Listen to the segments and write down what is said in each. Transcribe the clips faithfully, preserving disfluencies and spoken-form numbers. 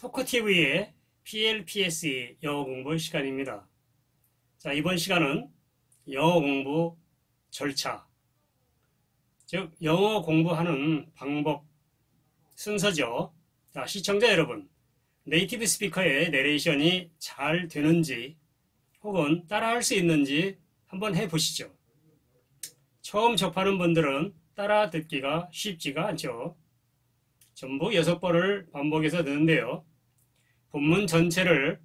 토크티비의 피 엘 피 에스 영어 공부 시간입니다. 자, 이번 시간은 영어 공부 절차, 즉 영어 공부하는 방법 순서죠. 자, 시청자 여러분, 네이티브 스피커의 내레이션이 잘 되는지 혹은 따라할 수 있는지 한번 해보시죠. 처음 접하는 분들은 따라 듣기가 쉽지가 않죠. 전부 여섯 번을 반복해서 듣는데요. 본문 전체를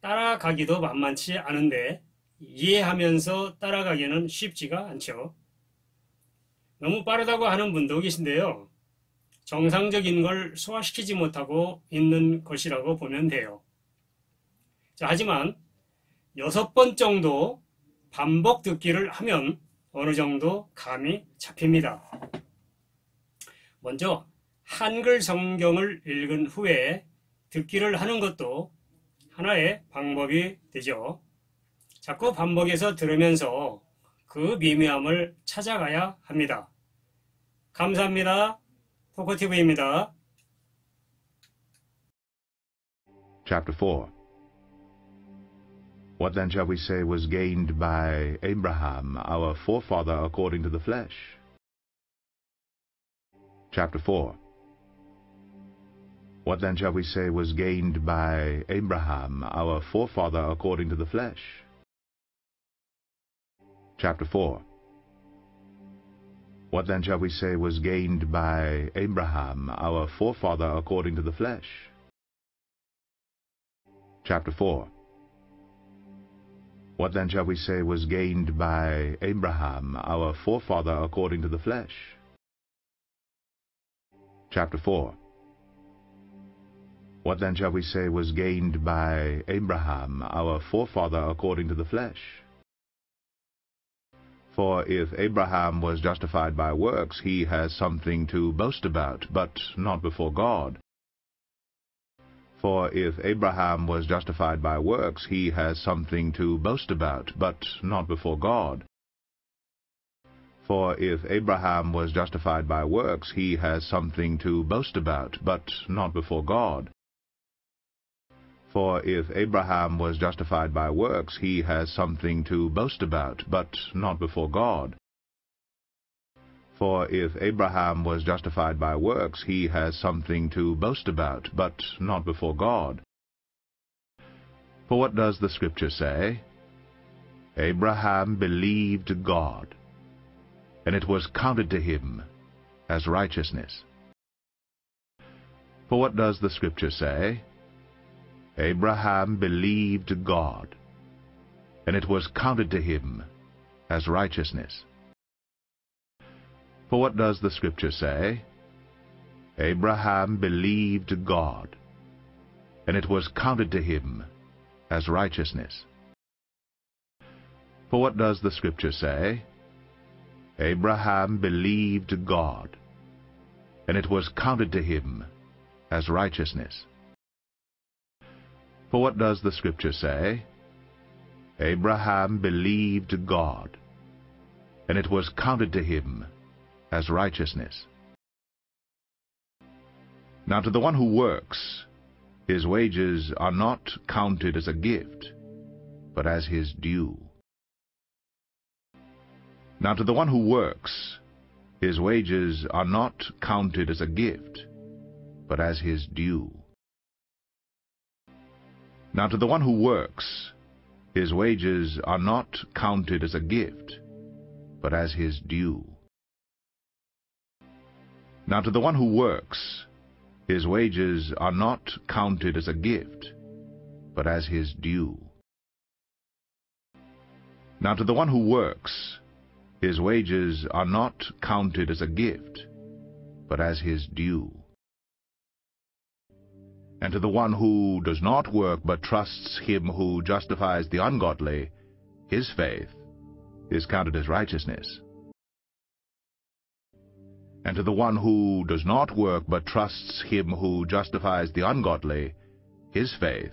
따라가기도 만만치 않은데 이해하면서 따라가기는 쉽지가 않죠. 너무 빠르다고 하는 분도 계신데요. 정상적인 걸 소화시키지 못하고 있는 것이라고 보면 돼요. 자, 하지만 여섯 번 정도 반복 듣기를 하면 어느 정도 감이 잡힙니다. 먼저 한글 성경을 읽은 후에 듣기를 하는 것도 하나의 방법이 되죠. 자꾸 반복해서 들으면서 그 미묘함을 찾아가야 합니다. 감사합니다. 토크티비입니다. Chapter four. What then shall we say was gained by Abraham, our forefather according to the flesh? Chapter four. What then shall we say was gained by Abraham, our forefather according to the flesh? Chapter four. What then shall we say was gained by Abraham, our forefather according to the flesh? Chapter four. What then shall we say was gained by Abraham, our forefather according to the flesh? Chapter four. What then shall we say was gained by Abraham, our forefather according to the flesh? For if Abraham was justified by works, he has something to boast about, but not before God. For if Abraham was justified by works, he has something to boast about, but not before God. For if Abraham was justified by works, he has something to boast about, but not before God. For if Abraham was justified by works, he has something to boast about, but not before God. For if Abraham was justified by works, he has something to boast about, but not before God. For what does the Scripture say? Abraham believed God, and it was counted to him as righteousness. For what does the Scripture say? Abraham believed God, and it was counted to him as righteousness. For what does the Scripture say? Abraham believed God, and it was counted to him as righteousness. For what does the Scripture say? Abraham believed God, and it was counted to him as righteousness. For what does the Scripture say? Abraham believed God, and it was counted to him as righteousness. Now to the one who works, his wages are not counted as a gift, but as his due. Now to the one who works, his wages are not counted as a gift, but as his due. Now to the one who works, his wages are not counted as a gift, but as his due. Now to the one who works, his wages are not counted as a gift, but as his due. Now to the one who works, his wages are not counted as a gift, but as his due. And to the one who does not work but trusts him who justifies the ungodly, his faith is counted as righteousness. And to the one who does not work but trusts him who justifies the ungodly, his faith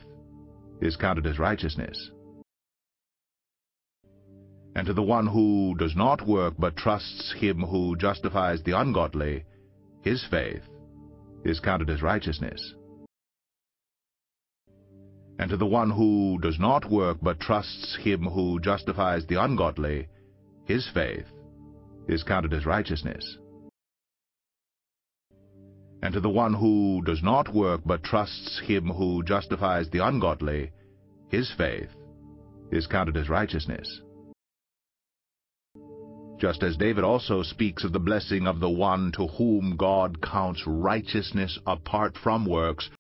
is counted as righteousness. And to the one who does not work but trusts him who justifies the ungodly, his faith is counted as righteousness. And to the one who does not work but trusts him who justifies the ungodly, his faith is counted as righteousness. And to the one who does not work but trusts him who justifies the ungodly, his faith is counted as righteousness. Just as David also speaks of the blessing of the one to whom God counts righteousness apart from works,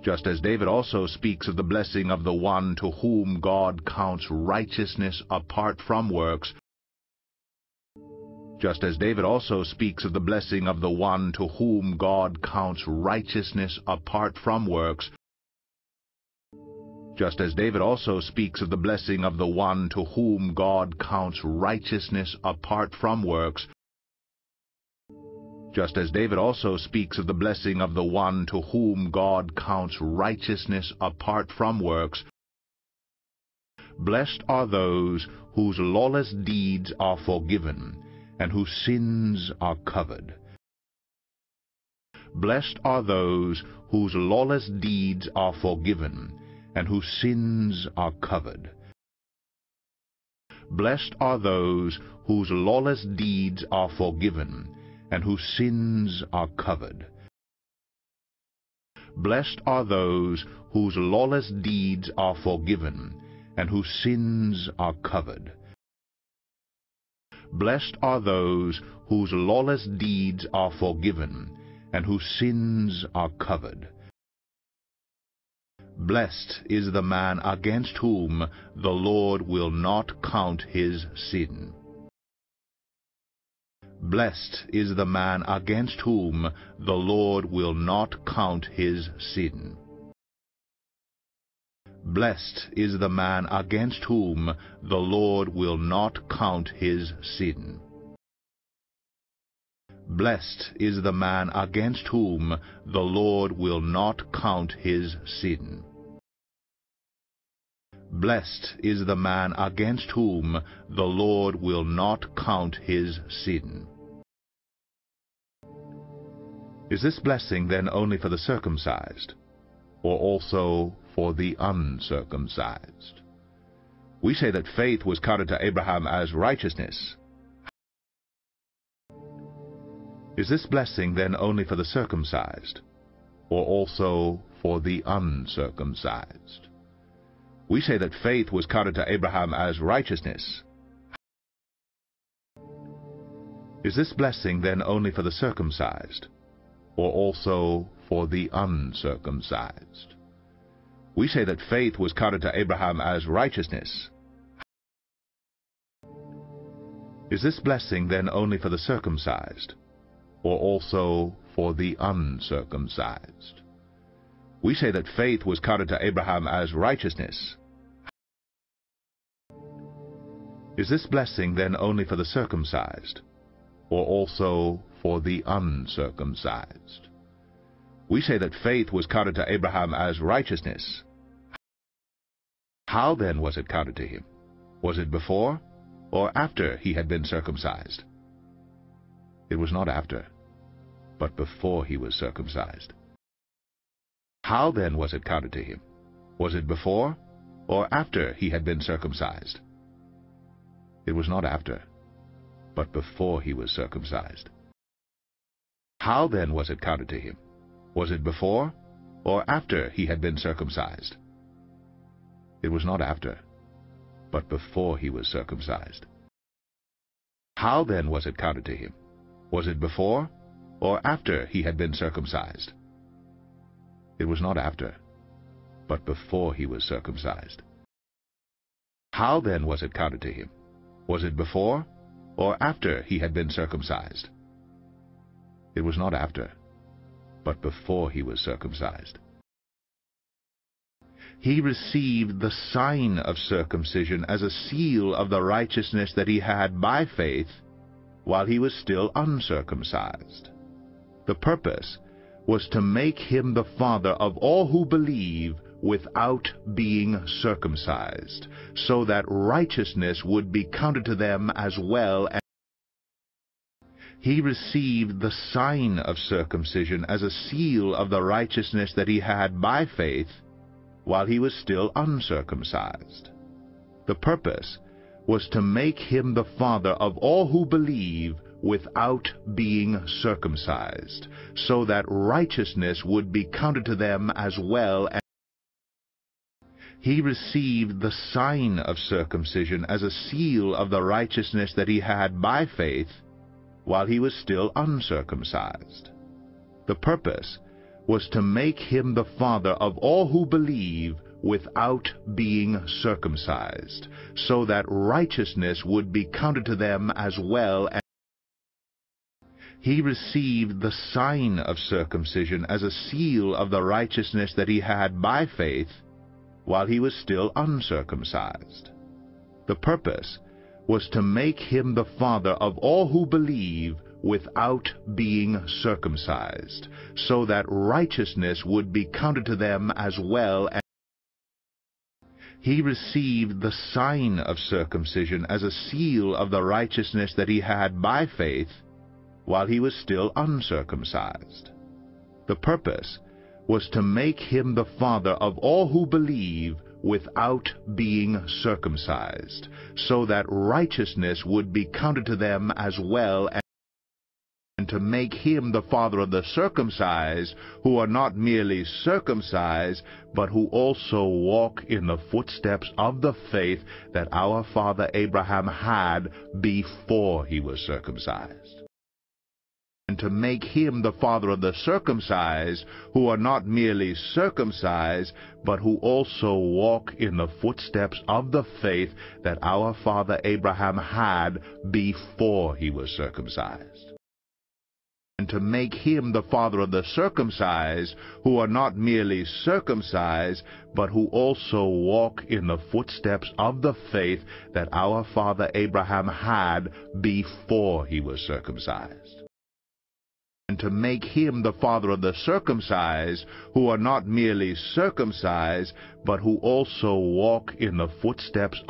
just as David also speaks of the blessing of the one to whom God counts righteousness apart from works, just as David also speaks of the blessing of the one to whom God counts righteousness apart from works, just as David also speaks of the blessing of the one to whom God counts righteousness apart from works, just as David also speaks of the blessing of the one to whom God counts righteousness apart from works, blessed are those whose lawless deeds are forgiven, and whose sins are covered. Blessed are those whose lawless deeds are forgiven, and whose sins are covered. Blessed are those whose lawless deeds are forgiven, and whose sins are covered. Blessed are those whose lawless deeds are forgiven, and whose sins are covered. Blessed are those whose lawless deeds are forgiven, and whose sins are covered. Blessed is the man against whom the Lord will not count his sin. Blessed is the man against whom the Lord will not count his sin. Blessed is the man against whom the Lord will not count his sin. Blessed is the man against whom the Lord will not count his sin. Blessed is the man against whom the Lord will not count his sin. Is this blessing then only for the circumcised, or also for the uncircumcised? We say that faith was counted to Abraham as righteousness. Is this blessing then only for the circumcised, or also for the uncircumcised? We say that faith was counted to Abraham as righteousness. Is this blessing then only for the circumcised, or also for the uncircumcised? We say that faith was counted to Abraham as righteousness. Is this blessing then only for the circumcised, or also for the uncircumcised? We say that faith was counted to Abraham as righteousness. Is this blessing then only for the circumcised, or also for the uncircumcised? We say that faith was counted to Abraham as righteousness. How then was it counted to him? Was it before or after he had been circumcised? It was not after, but before he was circumcised. How then was it counted to him? Was it before or after he had been circumcised? It was not after, but before he was circumcised. How then was it counted to him? Was it before or after he had been circumcised? It was not after, but before he was circumcised. How then was it counted to him? Was it before or after he had been circumcised? It was not after, but before he was circumcised. How then was it counted to him? Was it before or after he had been circumcised? It was not after, but before he was circumcised. He received the sign of circumcision as a seal of the righteousness that he had by faith while he was still uncircumcised. The purpose was to make him the father of all who believe without being circumcised, so that righteousness would be counted to them as well as he received the sign of circumcision as a seal of the righteousness that he had by faith while he was still uncircumcised. The purpose was to make him the father of all who believe without being circumcised, so that righteousness would be counted to them as well as he received the sign of circumcision as a seal of the righteousness that he had by faith while he was still uncircumcised. The purpose was to make him the father of all who believe without being circumcised, so that righteousness would be counted to them as well as he received the sign of circumcision as a seal of the righteousness that he had by faith while he was still uncircumcised. The purpose was to make him the father of all who believe without being circumcised, so that righteousness would be counted to them as well as he received the sign of circumcision as a seal of the righteousness that he had by faith while he was still uncircumcised. The purpose was to make him the father of all who believe without being circumcised, so that righteousness would be counted to them as well as and to make him the father of the circumcised, who are not merely circumcised, but who also walk in the footsteps of the faith that our father Abraham had before he was circumcised. And to make him the father of the circumcised, who are not merely circumcised, but who also walk in the footsteps of the faith that our father Abraham had before he was circumcised. And to make him the father of the circumcised, who are not merely circumcised, but who also walk in the footsteps of the faith that our father Abraham had before he was circumcised. And to make him the father of the circumcised, who are not merely circumcised, but who also walk in the footsteps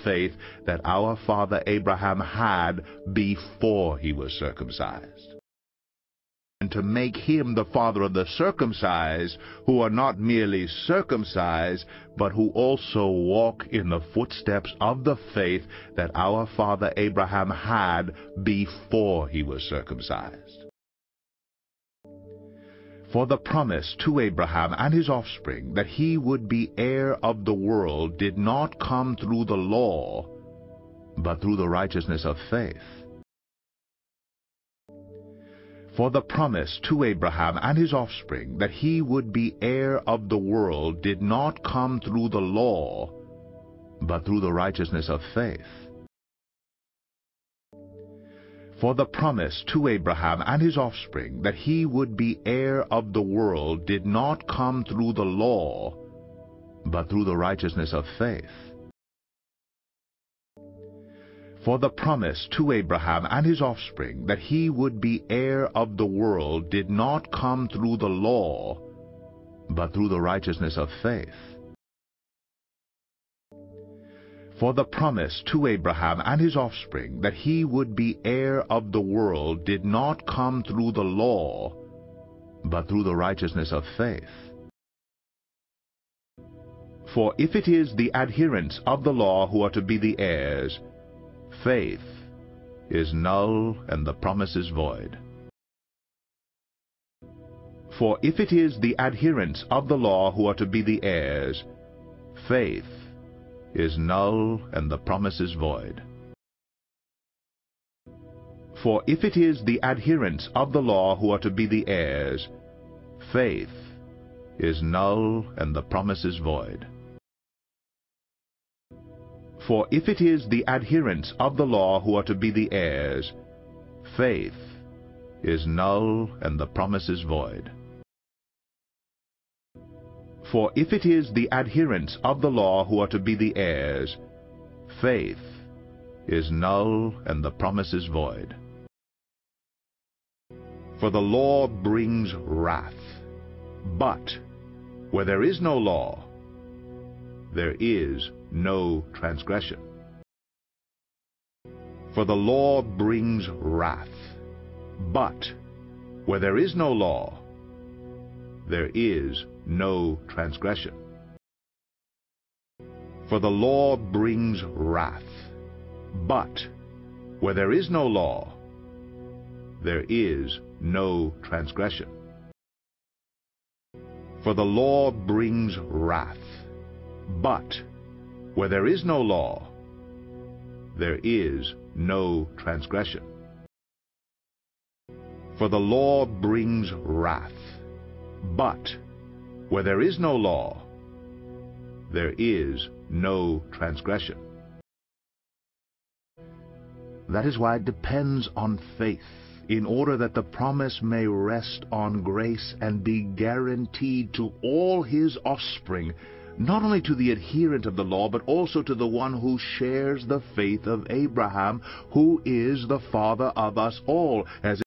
of the faith that our father Abraham had before he was circumcised. And to make him the father of the circumcised, who are not merely circumcised, but who also walk in the footsteps of the faith that our father Abraham had before he was circumcised. For the promise to Abraham and his offspring that he would be heir of the world did not come through the law, but through the righteousness of faith. For the promise to Abraham and his offspring that he would be heir of the world did not come through the law, but through the righteousness of faith. For the promise to Abraham and his offspring that he would be heir of the world did not come through the law, but through the righteousness of faith. For the promise to Abraham and his offspring that he would be heir of the world did not come through the law, but through the righteousness of faith. For the promise to Abraham and his offspring that he would be heir of the world did not come through the law, but through the righteousness of faith. For if it is the adherents of the law who are to be the heirs, faith is null and the promise is void. For if it is the adherents of the law who are to be the heirs, faith is null and the promise is void. For if it is the adherents of the law who are to be the heirs, faith is null and the promise is void. For if it is the adherents of the law who are to be the heirs, faith is null and the promise is void. For if it is the adherents of the law who are to be the heirs, faith is null and the promise is void. For the law brings wrath, but where there is no law, there is no transgression. For the law brings wrath, But where there is no law, there is no transgression. For the law brings wrath. But where there is no law, there is no transgression. For the law brings wrath. But where there is no law, there is no transgression. For the law brings wrath. But where there is no law, there is no transgression. That is why it depends on faith, in order that the promise may rest on grace and be guaranteed to all his offspring, not only to the adherent of the law, but also to the one who shares the faith of Abraham, who is the father of us all. As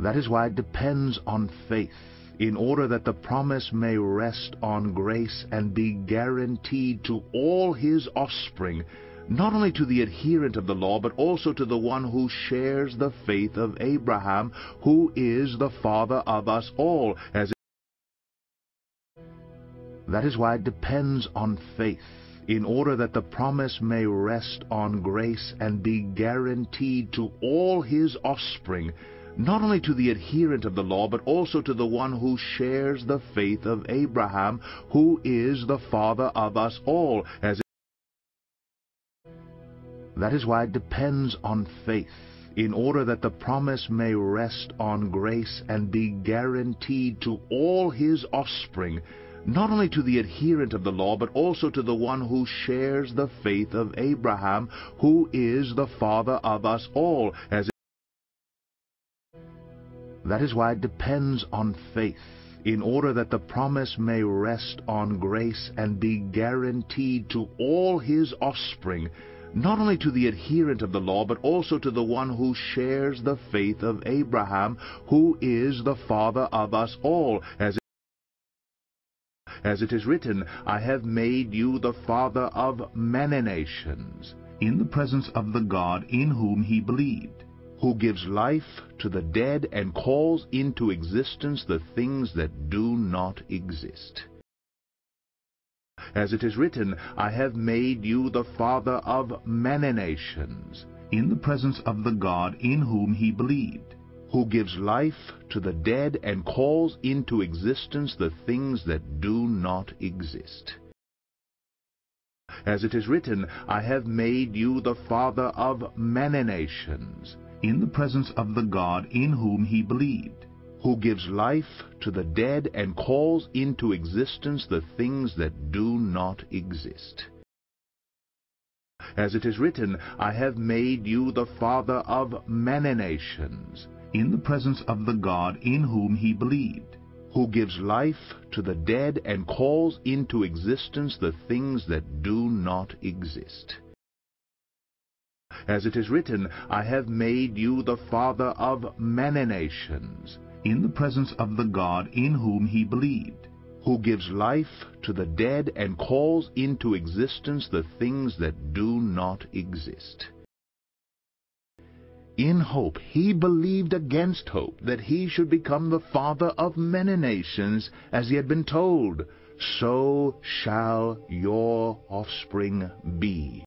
That is why it depends on faith, in order that the promise may rest on grace and be guaranteed to all his offspring, not only to the adherent of the law, but also to the one who shares the faith of Abraham, who is the father of us all. As That is why it depends on faith, in order that the promise may rest on grace and be guaranteed to all his offspring, not only to the adherent of the law, but also to the one who shares the faith of Abraham, who is the father of us all. As That is why it depends on faith, in order that the promise may rest on grace and be guaranteed to all his offspring, not only to the adherent of the law, but also to the one who shares the faith of Abraham, who is the father of us all. As That is why it depends on faith, in order that the promise may rest on grace and be guaranteed to all his offspring, not only to the adherent of the law, but also to the one who shares the faith of Abraham, who is the father of us all. As As it is written, I have made you the father of many nations, in the presence of the God in whom he believed, who gives life to the dead and calls into existence the things that do not exist. As it is written, I have made you the father of many nations, in the presence of the God in whom he believed, who gives life to the dead and calls into existence the things that do not exist. As it is written, I have made you the father of many nations, in the presence of the God in whom he believed, who gives life to the dead and calls into existence the things that do not exist. As it is written, I have made you the father of many nations, in the presence of the God in whom he believed, who gives life to the dead and calls into existence the things that do not exist. As it is written, I have made you the father of many nations, in the presence of the God in whom he believed, who gives life to the dead and calls into existence the things that do not exist. In hope he believed against hope that he should become the father of many nations, as he had been told, so shall your offspring be.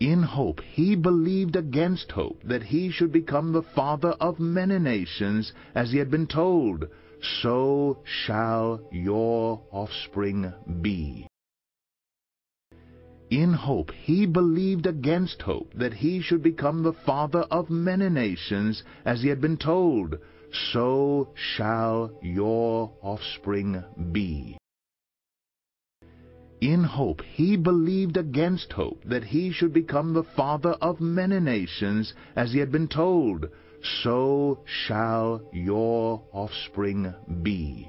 In hope he believed against hope that he should become the father of many nations, as he had been told, so shall your offspring be. In hope he believed against hope that he should become the father of many nations, as he had been told, so shall your offspring be. In hope he believed against hope that he should become the father of many nations, as he had been told, so shall your offspring be.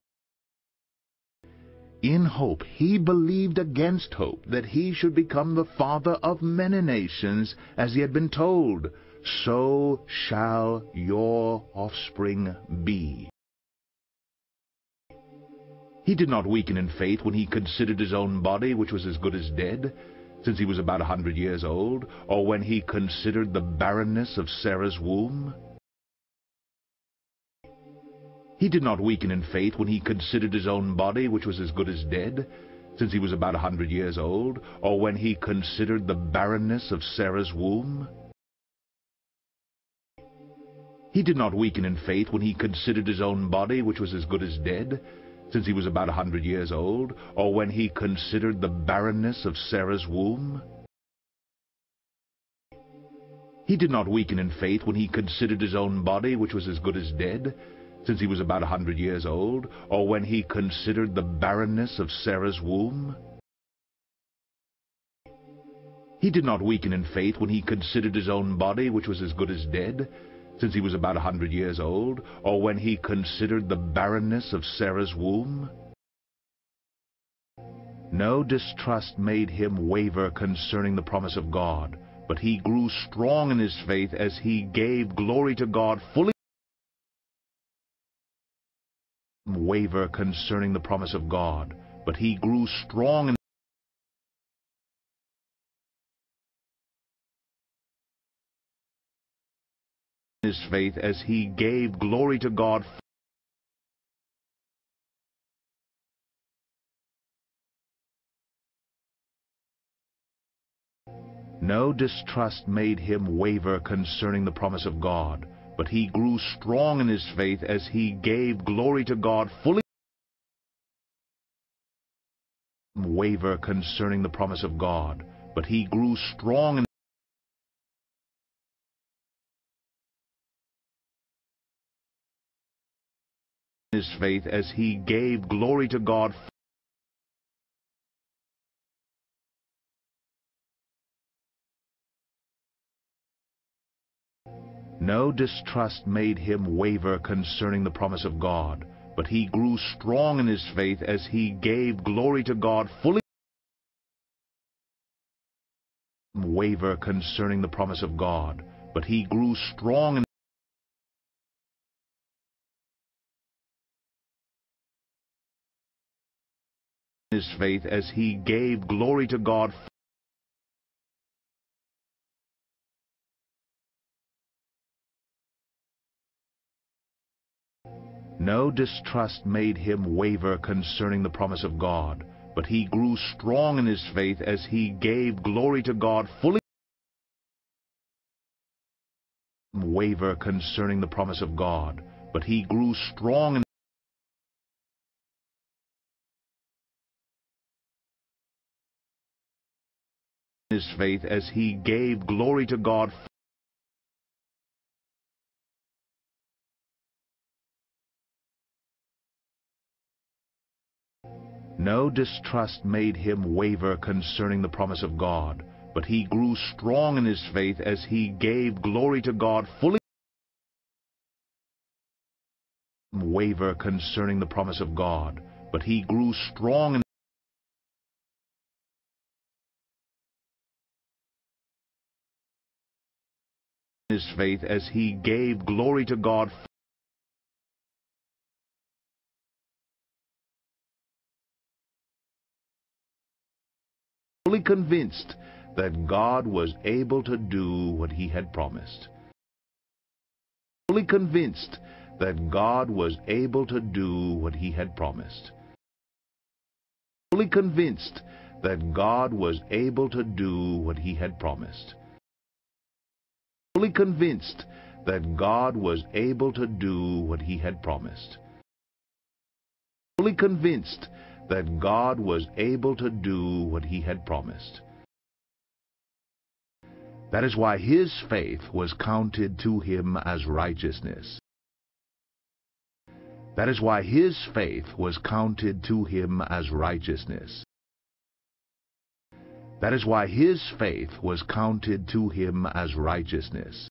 In hope he believed against hope that he should become the father of many nations, as he had been told, so shall your offspring be. He did not weaken in faith when he considered his own body, which was as good as dead, since he was about a hundred years old, or when he considered the barrenness of Sarah's womb? He did not weaken in faith when he considered his own body, which was as good as dead, since he was about a hundred years old, or when he considered the barrenness of Sarah's womb. He did not weaken in faith when he considered his own body, which was as good as dead, since he was about a hundred years old, or when he considered the barrenness of Sarah's womb. He did not weaken in faith when he considered his own body, which was as good as dead, since he was about a hundred years old, or when he considered the barrenness of Sarah's womb. He did not weaken in faith when he considered his own body, which was as good as dead, since he was about a hundred years old, or when he considered the barrenness of Sarah's womb. No distrust made him waver concerning the promise of God, but he grew strong in his faith as he gave glory to God, fully waver concerning the promise of God, but he grew strong in his faith as he gave glory to God, no distrust made him waver concerning the promise of God, but he grew strong in his faith as he gave glory to God, fully waver concerning the promise of God, but he grew strong in his faith as he gave glory to God, no distrust made him waver concerning the promise of God, but he grew strong in his faith as he gave glory to God, fully waver concerning the promise of God, but he grew strong in his faith as he gave glory to God, no distrust made him waver concerning the promise of God, but he grew strong in his faith as he gave glory to God, fully waver concerning the promise of God, but he grew strong in his faith as he gave glory to God, no distrust made him waver concerning the promise of God, but he grew strong in his faith as he gave glory to God, fully waver concerning the promise of God, but he grew strong in his faith as he gave glory to God, fully convinced that God was able to do what he had promised. Fully convinced that God was able to do what he had promised. Fully convinced that God was able to do what he had promised. Fully convinced that God was able to do what he had promised. Fully convinced that God was able to do what he had promised. That is why his faith was counted to him as righteousness. That is why his faith was counted to him as righteousness. That is why his faith was counted to him as righteousness.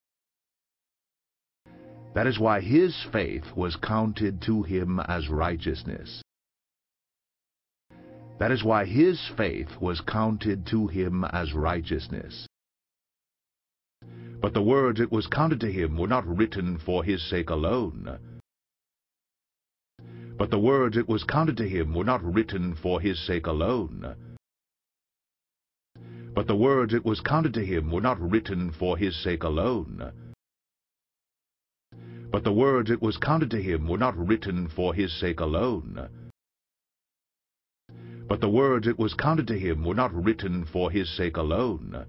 That is why his faith was counted to him as righteousness. That is why his faith was counted to him as righteousness. But the words "it was counted to him" were not written for his sake alone. But the words "it was counted to him" were not written for his sake alone. but the words it was counted to him were not written for his sake alone. But the words it was counted to him were not written for his sake alone. But the words it was counted to him were not written for his sake alone,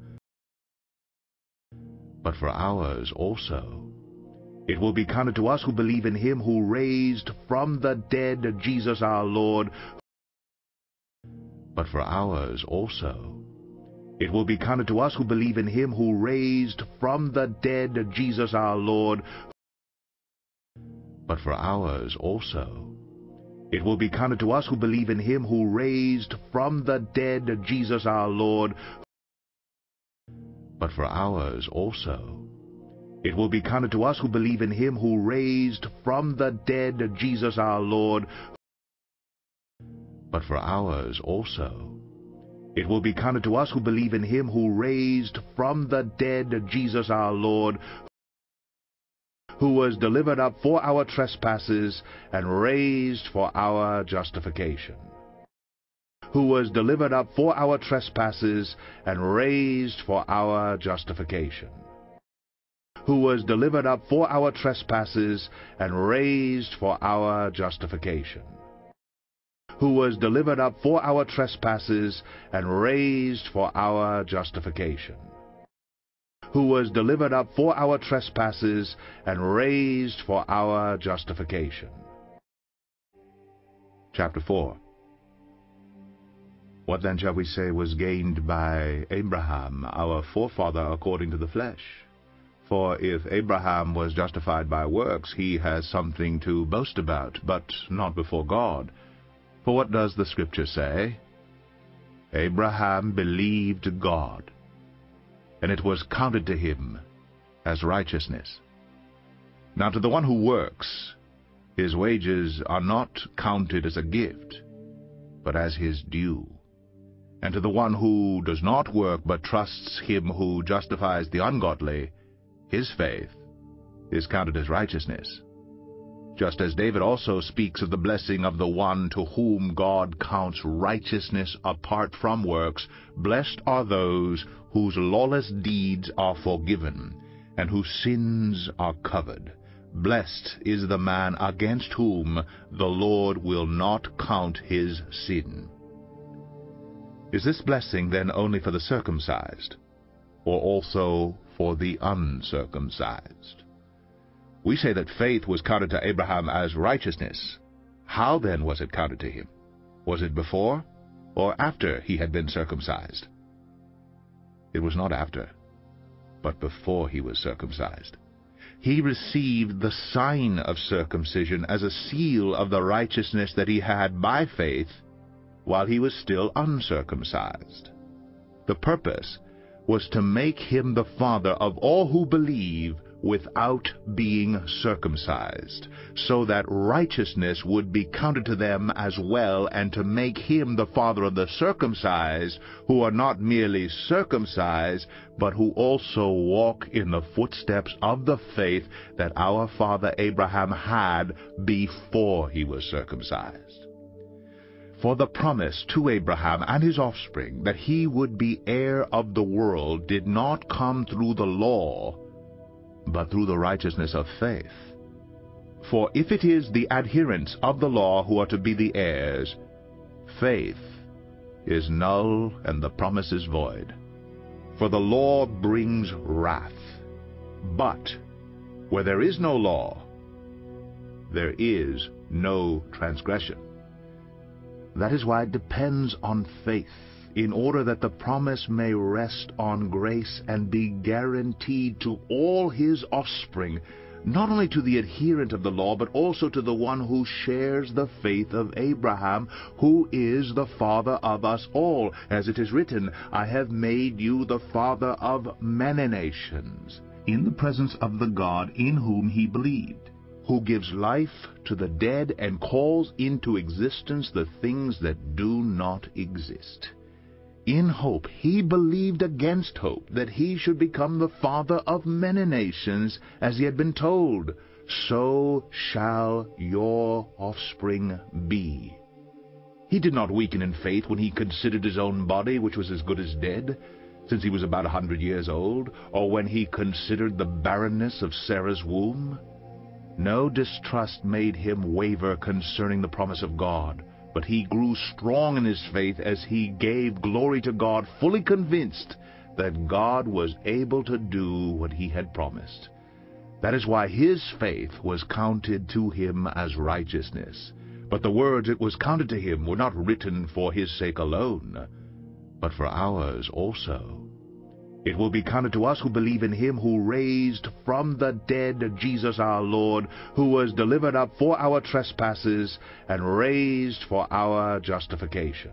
but for ours also. It will be counted to us who believe in him who raised from the dead Jesus our Lord. But for ours also. It will be counted to us who believe in him who raised from the dead Jesus our Lord. But for ours also. It will be counted to us who believe in him who raised from the dead Jesus our Lord. But for ours also. It will be counted to us who believe in him who raised from the dead Jesus our Lord. But for ours also. It will be counted to us who believe in him who raised from the dead Jesus our Lord, who was delivered up for our trespasses and raised for our justification. Who was delivered up for our trespasses and raised for our justification. Who was delivered up for our trespasses and raised for our justification. Who was delivered up for our trespasses and raised for our justification. Who was delivered up for our trespasses and raised for our justification. Chapter four. What then shall we say was gained by Abraham, our forefather according to the flesh? For if Abraham was justified by works, he has something to boast about, but not before God. For what does the Scripture say? Abraham believed God, and it was counted to him as righteousness. Now to the one who works, his wages are not counted as a gift, but as his due. And to the one who does not work, but trusts him who justifies the ungodly, his faith is counted as righteousness. Just as David also speaks of the blessing of the one to whom God counts righteousness apart from works, blessed are those whose lawless deeds are forgiven, and whose sins are covered. Blessed is the man against whom the Lord will not count his sin. Is this blessing then only for the circumcised, or also for the uncircumcised? We say that faith was counted to Abraham as righteousness. How then was it counted to him? Was it before or after he had been circumcised? It was not after, but before he was circumcised. He received the sign of circumcision as a seal of the righteousness that he had by faith while he was still uncircumcised. The purpose was to make him the father of all who believe without being circumcised, so that righteousness would be counted to them as well, and to make him the father of the circumcised, who are not merely circumcised, but who also walk in the footsteps of the faith that our father Abraham had before he was circumcised. For the promise to Abraham and his offspring that he would be heir of the world did not come through the law, but through the righteousness of faith. For if it is the adherents of the law who are to be the heirs, faith is null and the promise is void. For the law brings wrath, but where there is no law, there is no transgression. That is why it depends on faith, in order that the promise may rest on grace and be guaranteed to all his offspring, not only to the adherent of the law, but also to the one who shares the faith of Abraham, who is the father of us all, as it is written, I have made you the father of many nations, in the presence of the God in whom he believed, who gives life to the dead and calls into existence the things that do not exist. In hope he believed against hope that he should become the father of many nations, as he had been told, so shall your offspring be. He did not weaken in faith when he considered his own body, which was as good as dead, since he was about a hundred years old, or when he considered the barrenness of Sarah's womb? No distrust made him waver concerning the promise of God, but he grew strong in his faith as he gave glory to God, fully convinced that God was able to do what he had promised. That is why his faith was counted to him as righteousness. But the words it was counted to him were not written for his sake alone, but for ours also. It will be counted to us who believe in him who raised from the dead Jesus our Lord, who was delivered up for our trespasses and raised for our justification.